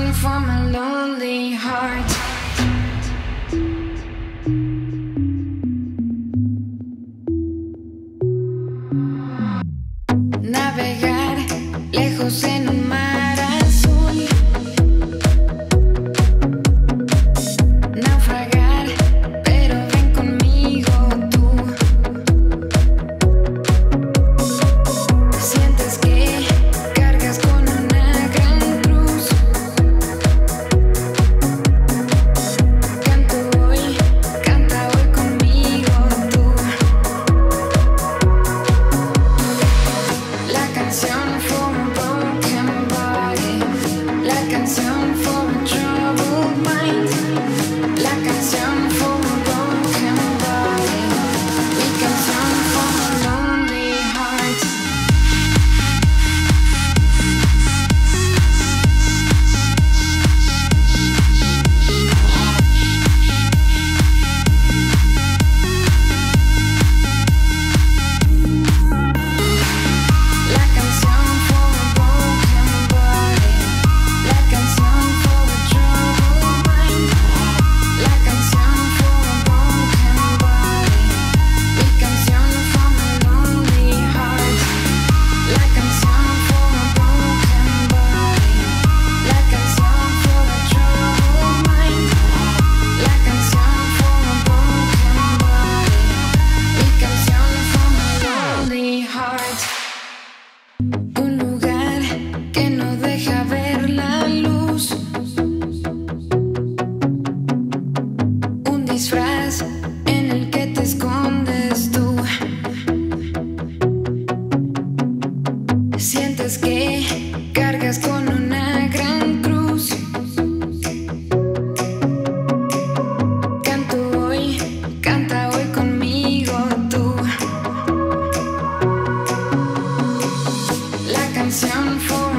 song for my lonely heart. Navegar lejos en un mar azul. Naufragar, pero ven conmigo tú. Sientes que cargas con una gran cruz. Canta hoy conmigo tú. La canción for a broken body. La canción for a troubled mind. La canción for a broken body. Mi canción for a lonely heart. La canción for a broken body. La canción for a troubled mind. La canción for a broken body. Mi canción for a lonely heart. La canción for a broken body. La canción for a troubled mind. La canción for a broken body. Mi canción for a lonely heart. Un lugar que no deja ver la luz. Un disfraz en el que te escondes tú. Sientes que cargas con una gran cruz. Canta hoy conmigo tú. La canción for